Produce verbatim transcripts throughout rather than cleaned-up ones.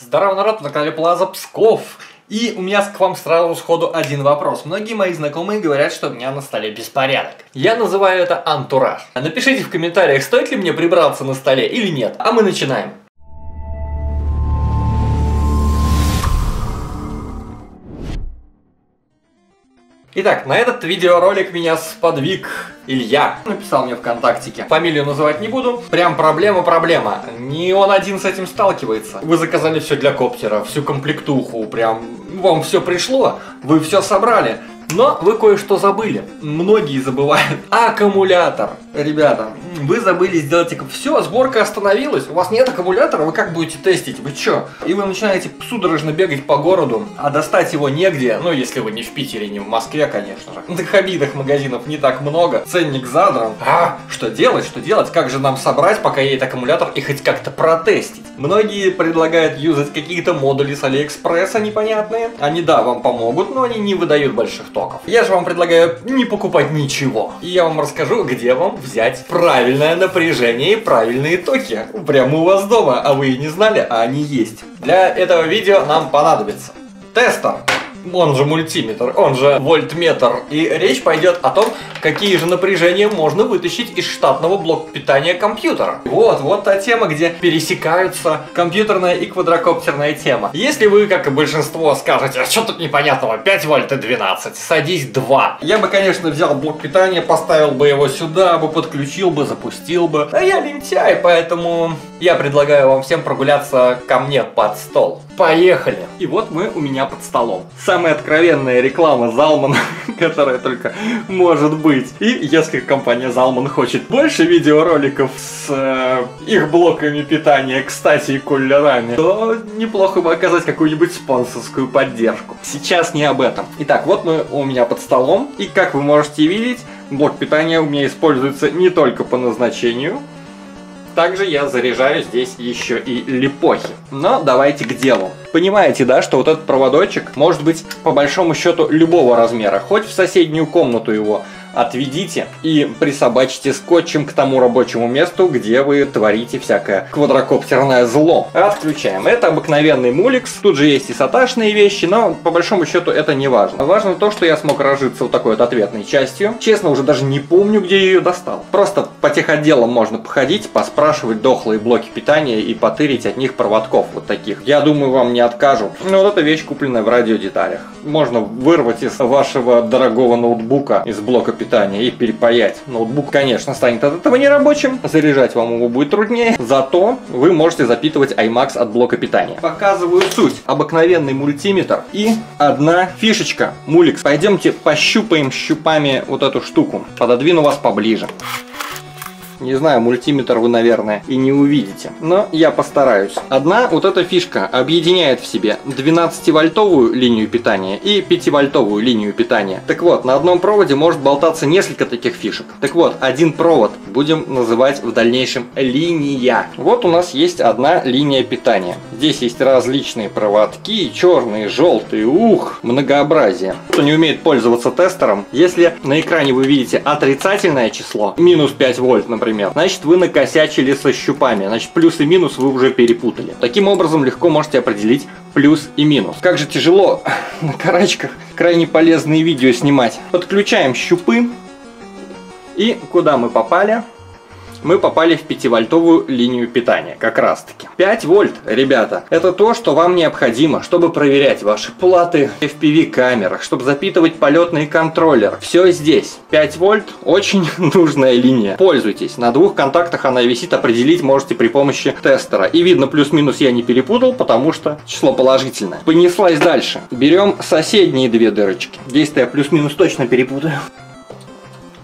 Здорово, народ, на канале Плаза Псков. И у меня к вам сразу сходу один вопрос. Многие мои знакомые говорят, что у меня на столе беспорядок. Я называю это антураж. Напишите в комментариях, стоит ли мне прибраться на столе или нет. А мы начинаем. Итак, на этот видеоролик меня сподвиг Илья. Написал мне в ВКонтактике. Фамилию называть не буду. Прям проблема-проблема. Не он один с этим сталкивается. Вы заказали все для коптера, всю комплектуху. Прям вам все пришло, вы все собрали. Но вы кое-что забыли. Многие забывают. Аккумулятор. Ребята, вы забыли сделать... Все, сборка остановилась. У вас нет аккумулятора, вы как будете тестить? Вы чё? И вы начинаете судорожно бегать по городу, а достать его негде. Ну, если вы не в Питере, не в Москве, конечно же. На хоббитных магазинов не так много. Ценник задран. А, что делать, что делать? Как же нам собрать, пока едет аккумулятор, и хоть как-то протестить? Многие предлагают юзать какие-то модули с Алиэкспресса непонятные. Они, да, вам помогут, но они не выдают больших токов. Я же вам предлагаю не покупать ничего. И я вам расскажу, где вам взять правильное напряжение и правильные токи. Прямо у вас дома, а вы и не знали, а они есть. Для этого видео нам понадобится тестер, он же мультиметр, он же вольтметр. И речь пойдет о том, какие же напряжения можно вытащить из штатного блока питания компьютера. Вот, вот та тема, где пересекаются компьютерная и квадрокоптерная тема. Если вы, как и большинство, скажете, а что тут непонятного, пять вольт и двенадцать, садись два. Я бы, конечно, взял блок питания, поставил бы его сюда, бы подключил бы, запустил бы. А я лентяй, поэтому я предлагаю вам всем прогуляться ко мне под стол. Поехали! И вот мы у меня под столом. Самая откровенная реклама Zalman, которая только может быть. И если компания Zalman хочет больше видеороликов с э, их блоками питания, кстати, и кулерами, то неплохо бы оказать какую-нибудь спонсорскую поддержку. Сейчас не об этом. Итак, вот мы у меня под столом. И как вы можете видеть, блок питания у меня используется не только по назначению. Также я заряжаю здесь еще и липохи. Но давайте к делу. Понимаете, да, что вот этот проводочек может быть по большому счету любого размера. Хоть в соседнюю комнату его отведите и присобачьте скотчем к тому рабочему месту, где вы творите всякое квадрокоптерное зло. Отключаем. Это обыкновенный муликс. Тут же есть и саташные вещи, но по большому счету это не важно. Важно то, что я смог разжиться вот такой вот ответной частью. Честно, уже даже не помню, где я ее достал. Просто по техотделам можно походить, поспрашивать дохлые блоки питания и потырить от них проводков вот таких. Я думаю, вам не откажу. Но вот эта вещь, купленная в радиодеталях. Можно вырвать из вашего дорогого ноутбука, из блока питания, и перепаять. Ноутбук, конечно, станет от этого нерабочим, заряжать вам его будет труднее, зато вы можете запитывать iMax от блока питания. Показываю суть. Обыкновенный мультиметр и одна фишечка. Муликс. Пойдемте пощупаем щупами вот эту штуку. Пододвину вас поближе. Не знаю, мультиметр вы, наверное, и не увидите. Но я постараюсь. Одна вот эта фишка объединяет в себе двенадцативольтовую линию питания и пятивольтовую линию питания. Так вот, на одном проводе может болтаться несколько таких фишек. Так вот, один провод будем называть в дальнейшем линия. Вот у нас есть одна линия питания. Здесь есть различные проводки, черные, желтые, ух, многообразие. Кто не умеет пользоваться тестером, если на экране вы видите отрицательное число, минус пять вольт, например, Например. Значит, вы накосячили со щупами. Значит, плюс и минус вы уже перепутали. Таким образом, легко можете определить плюс и минус. Как же тяжело на карачках крайне полезные видео снимать. Подключаем щупы. И куда мы попали? Мы попали в пятивольтовую линию питания, как раз таки. пять вольт, ребята, это то, что вам необходимо, чтобы проверять ваши платы в эф пи ви-камерах, чтобы запитывать полетный контроллер. Все здесь. пять вольт, очень нужная линия. Пользуйтесь. На двух контактах она висит, определить можете при помощи тестера. И видно, плюс-минус я не перепутал, потому что число положительное. Понеслась дальше. Берем соседние две дырочки. Здесь-то я плюс-минус точно перепутаю.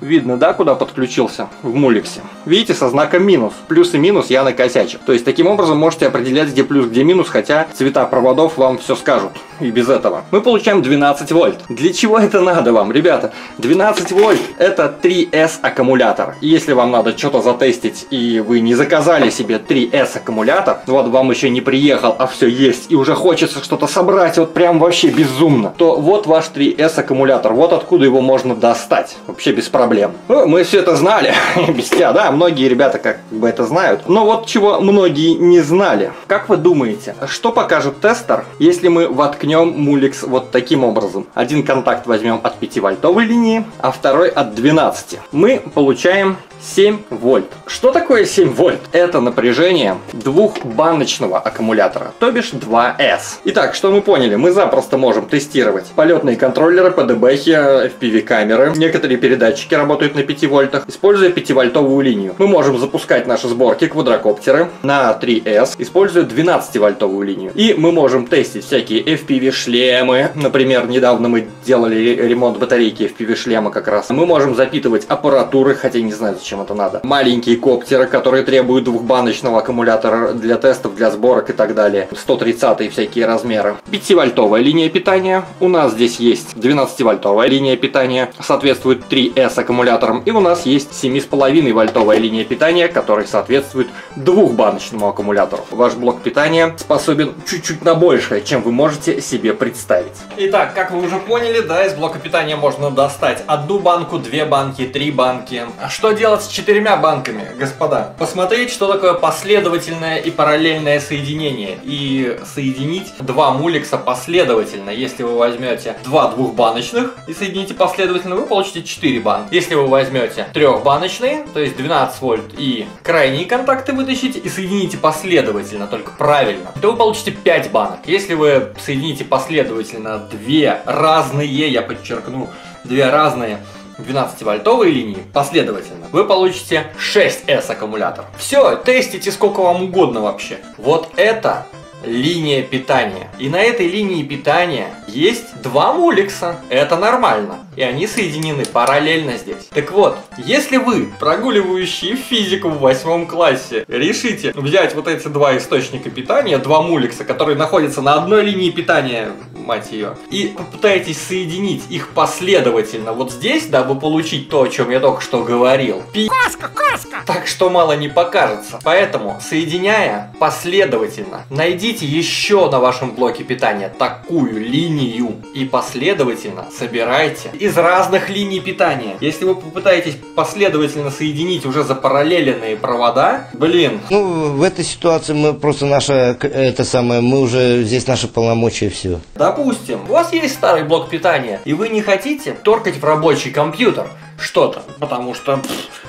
Видно, да, куда подключился в муликсе? Видите, со знаком минус. Плюс и минус я накосячил. То есть, таким образом можете определять, где плюс, где минус, хотя цвета проводов вам все скажут. и без этого. Мы получаем двенадцать вольт. Для чего это надо вам, ребята? двенадцать вольт это три эс аккумулятор. И если вам надо что-то затестить и вы не заказали себе три эс аккумулятор, вот вам еще не приехал, а все есть и уже хочется что-то собрать, вот прям вообще безумно, то вот ваш три эс аккумулятор, вот откуда его можно достать. Вообще без проблем. Ну, мы все это знали, без тебя, да, многие ребята как бы это знают. Но вот чего многие не знали. Как вы думаете, что покажет тестер, если мы воткнем муликс вот таким образом? Один контакт возьмем от пятивольтовой линии, а второй от двенадцати. Мы получаем семь вольт. Что такое семь вольт? Это напряжение двухбаночного аккумулятора, то бишь два эс. Итак, что мы поняли? Мы запросто можем тестировать полетные контроллеры, пэ дэ бэ-хи, эф пи ви-камеры. Некоторые передатчики работают на пяти вольтах, используя пятивольтовую линию. Мы можем запускать наши сборки, квадрокоптеры на три эс, используя двенадцативольтовую линию. И мы можем тестить всякие эф пи ви-шлемы. Например, недавно мы делали ремонт батарейки эф пи ви-шлема как раз. Мы можем запитывать аппаратуры, хотя не знаю, зачем это надо. Маленькие коптеры, которые требуют двухбаночного аккумулятора для тестов, для сборок и так далее. сто тридцатые всякие размеры. пятивольтовая линия питания. У нас здесь есть двенадцативольтовая линия питания, соответствует три эс аккумуляторам. И у нас есть семь и пять вольтовая линия питания, которая соответствует двухбаночному аккумулятору. Ваш блок питания способен чуть-чуть на большее, чем вы можете себе представить. Итак, как вы уже поняли, да, из блока питания можно достать одну банку, две банки, три банки. А что делать с четырьмя банками, господа? Посмотреть, что такое последовательное и параллельное соединение, и соединить два муликса последовательно. Если вы возьмете два двухбаночных и соедините последовательно, вы получите четыре банки. Если вы возьмете трехбаночные, то есть двенадцать вольт и крайние контакты вытащите и соедините последовательно, только правильно, то вы получите пять банок. Если вы соедините последовательно две разные, я подчеркну, две разные двенадцативольтовые линии последовательно, вы получите шесть эс аккумулятор. Все, тестите сколько вам угодно вообще. Вот это линия питания. И на этой линии питания есть два муликса. Это нормально. И они соединены параллельно здесь. Так вот, если вы, прогуливающие физику в восьмом классе, решите взять вот эти два источника питания, два муликса, которые находятся на одной линии питания, мать ее, и попытаетесь соединить их последовательно вот здесь, дабы получить то, о чем я только что говорил. Пи... Коска, коска! Так что мало не покажется. Поэтому, соединяя последовательно, найдите еще на вашем блоке питания такую линию и последовательно собирайте из разных линий питания. Если вы попытаетесь последовательно соединить уже запараллеленные провода, блин. Ну, в этой ситуации мы просто наша, это самое, мы уже, здесь наши полномочия все. Допустим, у вас есть старый блок питания, и вы не хотите торкать в рабочий компьютер что-то, потому что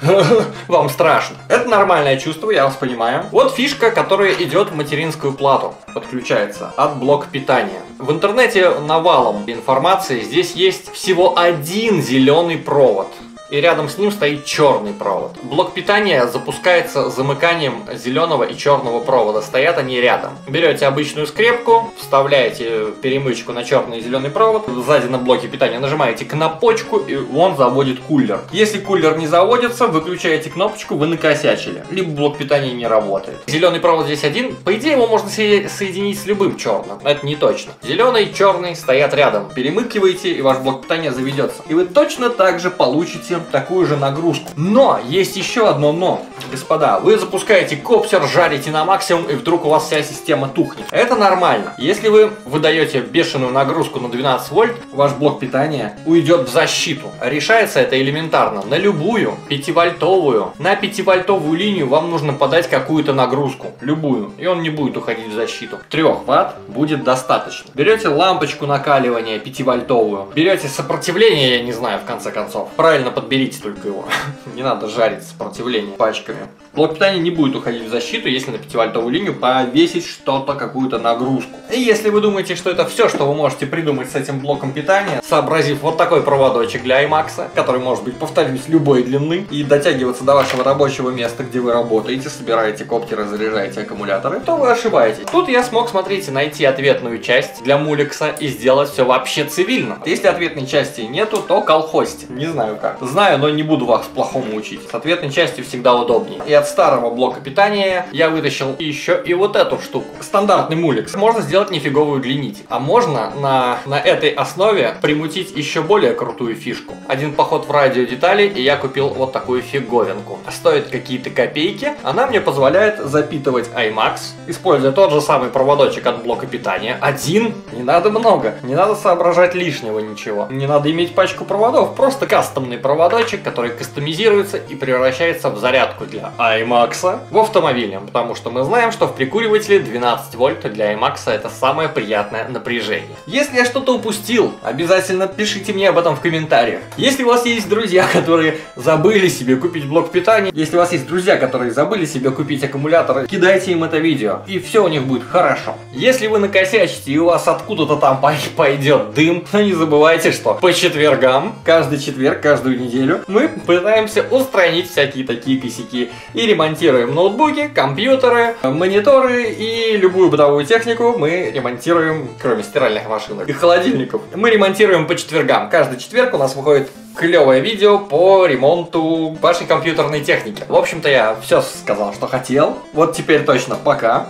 пфф, вам страшно. Это нормальное чувство, я вас понимаю. Вот фишка, которая идет в материнскую плату, подключается от блока питания. В интернете навалом информации, здесь есть всего один зеленый провод. И рядом с ним стоит черный провод. Блок питания запускается замыканием зеленого и черного провода. Стоят они рядом. Берете обычную скрепку, вставляете перемычку на черный и зеленый провод. Сзади на блоке питания нажимаете кнопочку, и он заводит кулер. Если кулер не заводится, выключаете кнопочку, вы накосячили. Либо блок питания не работает. Зеленый провод здесь один. По идее, его можно соединить с любым черным. Это не точно. Зеленый и черный стоят рядом. Перемыкиваете, и ваш блок питания заведется. И вы точно так же получите такую же нагрузку. Но есть еще одно но. Господа, вы запускаете коптер, жарите на максимум, и вдруг у вас вся система тухнет. Это нормально. Если вы выдаете бешеную нагрузку на двенадцать вольт, ваш блок питания уйдет в защиту. Решается это элементарно. На любую пятивольтовую, на пятивольтовую линию вам нужно подать какую-то нагрузку. Любую. И он не будет уходить в защиту. три ватт будет достаточно. Берете лампочку накаливания пятивольтовую, берете сопротивление, я не знаю, в конце концов. Правильно подбираете. Берите только его. Не надо жарить сопротивление пачками. Блок питания не будет уходить в защиту, если на пятивольтовую линию повесить что-то, какую-то нагрузку. И если вы думаете, что это все, что вы можете придумать с этим блоком питания, сообразив вот такой проводочек для аймакса, который может быть, повторюсь, любой длины, и дотягиваться до вашего рабочего места, где вы работаете, собираете коптеры, заряжаете аккумуляторы, то вы ошибаетесь. Тут я смог, смотрите, найти ответную часть для муликса и сделать все вообще цивильно. Если ответной части нету, то колхозьте. Не знаю как. Знаю, но не буду вас плохому учить. С ответной частью всегда удобнее. И от от старого блока питания я вытащил еще и вот эту штуку. Стандартный муликс. Можно сделать нифиговую длинитель. А можно на, на этой основе примутить еще более крутую фишку. Один поход в радиодетали, и я купил вот такую фиговинку. Стоит какие-то копейки. Она мне позволяет запитывать iMax, используя тот же самый проводочек от блока питания. Один. Не надо много. Не надо соображать лишнего ничего. Не надо иметь пачку проводов. Просто кастомный проводочек, который кастомизируется и превращается в зарядку для iMax в автомобиле. Потому что мы знаем, что в прикуривателе двенадцать вольт для iMax это самое приятное напряжение. Если я что-то упустил, обязательно пишите мне об этом в комментариях. Если у вас есть друзья, которые забыли себе купить блок питания, если у вас есть друзья, которые забыли себе купить аккумуляторы, кидайте им это видео, и все у них будет хорошо. Если вы накосячите и у вас откуда-то там пойдет дым, но не забывайте, что по четвергам, каждый четверг, каждую неделю мы пытаемся устранить всякие такие косяки и ремонтируем ноутбуки, компьютеры, мониторы и любую бытовую технику мы ремонтируем, кроме стиральных машинок и холодильников. Мы ремонтируем по четвергам. Каждый четверг у нас выходит клевое видео по ремонту вашей компьютерной техники. В общем-то, я все сказал, что хотел. Вот теперь точно. Пока.